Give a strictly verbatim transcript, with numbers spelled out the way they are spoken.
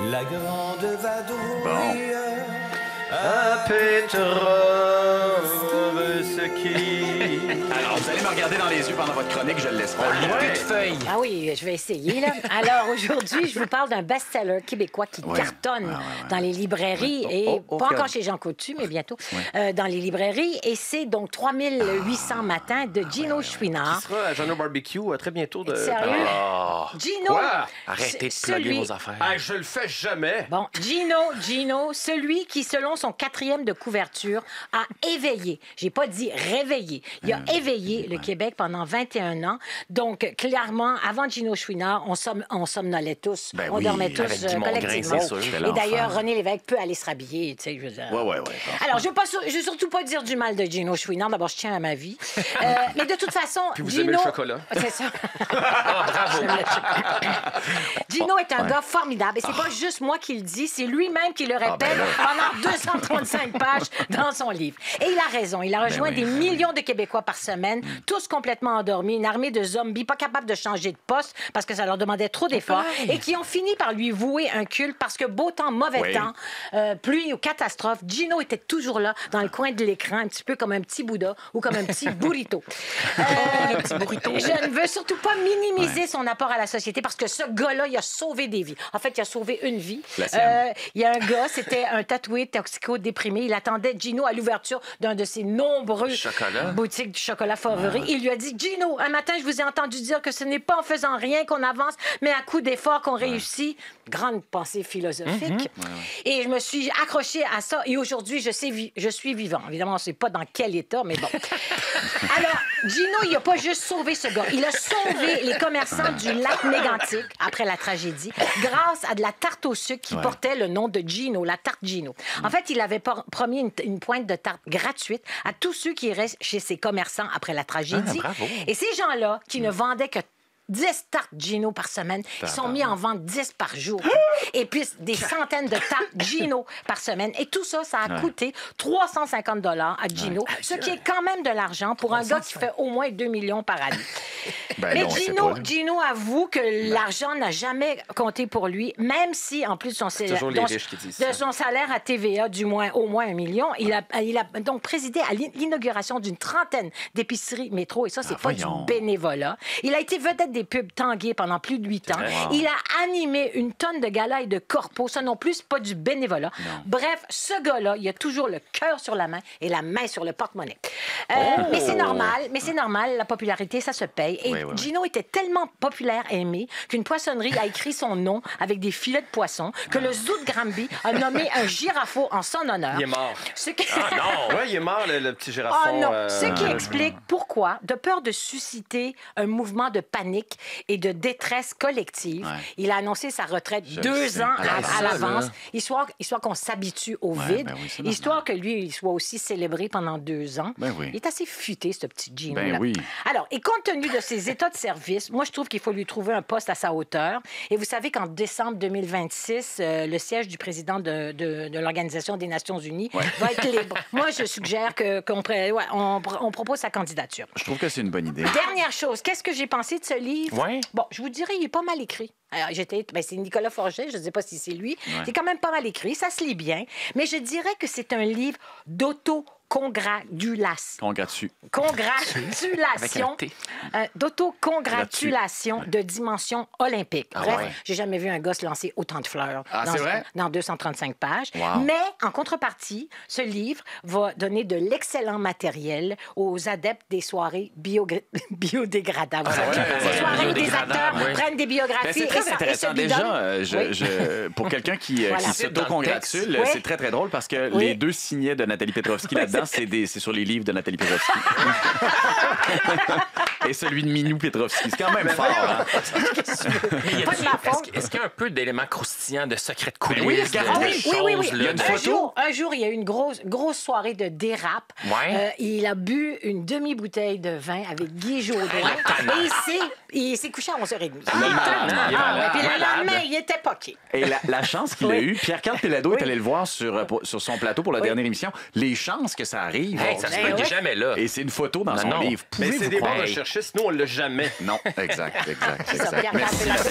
La grande vadrouille bon. À Petrowski. Alors, vous allez me regarder dans les yeux pendant votre chronique, je l'espère. Ah, ouais. Feuille. Ah oui, je vais essayer, là. Alors, aujourd'hui, je vous parle d'un best-seller québécois qui ouais. cartonne ah, ouais, ouais. dans les librairies, ouais. oh, et oh, pas okay. encore chez Jean Coutu, mais bientôt, ouais. euh, dans les librairies. Et c'est donc trois mille huit cents ah, matins de Gino ah, ouais, Chouinard. Qui sera à Jean-O Barbecue très bientôt. De... Sérieux? Oh. Gino! Quoi? Arrêtez de plugger vos affaires. Ah, je le fais jamais. Bon, Gino, Gino, celui qui, selon son quatrième de couverture, a éveillé, j'ai pas dit réveillé, il a mmh, éveillé mmh, le ouais. Québec pendant vingt et un ans. Donc, clairement, avant Gino Chouinard, on, som on somnolait tous. Ben on oui, dormait tous euh, collectivement. Sûr, et d'ailleurs, René Lévesque peut aller se rhabiller, tu sais, je veux dire. Ouais, ouais, ouais, alors, je ne veux surtout pas dire du mal de Gino Chouinard. D'abord, je tiens à ma vie. euh, mais de toute façon, puis vous Gino... aimez le chocolat. C'est ça. Bravo. Gino est un ouais. gars formidable. Et c'est oh. pas juste moi qui le dis, c'est lui-même qui le répète ah ben pendant deux cent trente-cinq pages dans son livre. Et il a raison. Il a rejoint ben oui. des millions de Québécois par semaine, mm. tous complètement endormis, une armée de zombies pas capables de changer de poste parce que ça leur demandait trop d'efforts oui. et qui ont fini par lui vouer un culte parce que beau temps, mauvais oui. temps, euh, pluie ou catastrophe, Gino était toujours là dans le coin de l'écran, un petit peu comme un petit Bouddha ou comme un petit burrito. euh, un petit burrito. Je ne veux surtout pas minimiser ouais. son apport à la société parce que ce gars-là, il a sauvé des vies. En fait, il a sauvé une vie. Euh, il y a un gars, c'était un tatoué toxico-déprimé. Il attendait Gino à l'ouverture d'un de ses nombreux chocolat. boutiques du chocolat favori. Ah. Il lui a dit, Gino, un matin, je vous ai entendu dire que ce n'est pas en faisant rien qu'on avance, mais à coup d'efforts qu'on ah. réussit. Grande pensée philosophique. Mm-hmm. ah. Et je me suis accrochée à ça. Et aujourd'hui, je, je suis vivant. Évidemment, on ne sait pas dans quel état, mais bon. Alors, Gino, il n'a pas juste sauvé ce gars. Il a sauvé les commerçants du Lac-Mégantic après la tragédie grâce à de la tarte au sucre qui ouais. portait le nom de Gino, la tarte Gino. En fait, il avait promis une, une pointe de tarte gratuite à tous ceux qui restent chez ses commerçants après la tragédie. Ah, et ces gens-là qui ne vendaient que dix tartes Gino par semaine. Ils sont mis en vente dix par jour. Et puis, des centaines de tartes Gino par semaine. Et tout ça, ça a ouais. coûté trois cent cinquante dollars à Gino, ouais. ce qui est quand même de l'argent pour un gars qui fait au moins deux millions par année. Ben mais non, Gino, Gino avoue que ben. l'argent n'a jamais compté pour lui, même si, en plus de son, salaire, donc, de son salaire à T V A, du moins au moins un million, ouais. il, a, il a donc présidé à l'inauguration d'une trentaine d'épiceries Métro, et ça, c'est ah, pas voyons. du bénévolat. Il a été vedette des pubs Tanguay pendant plus de huit ans. Wow. Il a animé une tonne de galas et de corpos. Ça non plus, pas du bénévolat. Non. Bref, ce gars-là, il a toujours le cœur sur la main et la main sur le porte-monnaie. Euh, oh. Mais c'est normal, mais c'est normal. La popularité, ça se paye. Et oui, oui, Gino oui. était tellement populaire et aimé qu'une poissonnerie a écrit son nom avec des filets de poisson, que le zoo de Granby a nommé un girafon en son honneur. Il est mort. Ce qui... Ah non! Ouais, il est mort, le, le petit girafon. Ah non! Euh... Ce qui explique pourquoi, de peur de susciter un mouvement de panique et de détresse collective, ouais. il a annoncé sa retraite Je deux sais. ans à, à l'avance, histoire, histoire qu'on s'habitue au ouais, vide, ben oui, histoire que lui, il soit aussi célébré pendant deux ans. Ben oui. Il est assez futé, ce petit Gino. Ben oui. Alors, et compte tenu de ses états de service, moi, je trouve qu'il faut lui trouver un poste à sa hauteur. Et vous savez qu'en décembre deux mille vingt-six, euh, le siège du président de, de, de l'Organisation des Nations Unies ouais. va être libre. Moi, je suggère que, qu'on ouais, on, on propose sa candidature. Je trouve que c'est une bonne idée. Dernière chose, qu'est-ce que j'ai pensé de ce livre? Ouais. Bon, je vous dirais, il est pas mal écrit. Alors, j'étais... Ben, c'est Nicolas Forget, je ne sais pas si c'est lui. Ouais. C'est quand même pas mal écrit, ça se lit bien. Mais je dirais que c'est un livre d'auto- Congratulation. Congratu. Congratulation. Euh, D'autocongratulation de dimension olympique. Ah, Bref, ouais. j'ai jamais vu un gosse lancer autant de fleurs ah, dans, vrai? dans deux cent trente-cinq pages. Wow. Mais, en contrepartie, ce livre va donner de l'excellent matériel aux adeptes des soirées bio... biodégradables. Ah, ouais, ouais, Ces soirées où des acteurs ouais. prennent des biographies ben, très et, ça, intéressant. et se bidonnent. Déjà, euh, je, oui. je, pour quelqu'un qui, voilà. qui s'autocongratule, oui. c'est très, très drôle parce que oui. les deux signets de Nathalie Petrowski là-dedans, c'est sur les livres de Nathalie Petrowski. Et celui de Minou Petrowski. C'est quand même fort, hein? Est-ce qu'il y a un peu d'éléments croustillants de secrets de coulisses? Oui, oui, oui. Il y a une photo. Un jour, il y a eu une grosse, grosse soirée de dérape. Ouais. Euh, il a bu une demi-bouteille de vin avec Guy Jodoin. Et il s'est couché à onze heures trente. Ah, ah, puis le lendemain, il était poqué. Et la, la chance qu'il a eue, Pierre-Karl Péladeau oui. est allé le voir sur, sur son plateau pour la oui. dernière émission. Les chances que ça arrive. Hey, ça se peut jamais là. Et c'est une photo dans non, son non. livre. Mais c'est des bons recherchistes. Nous, on l'a jamais. Non, exact, exact. exact. Merci, Nathalie.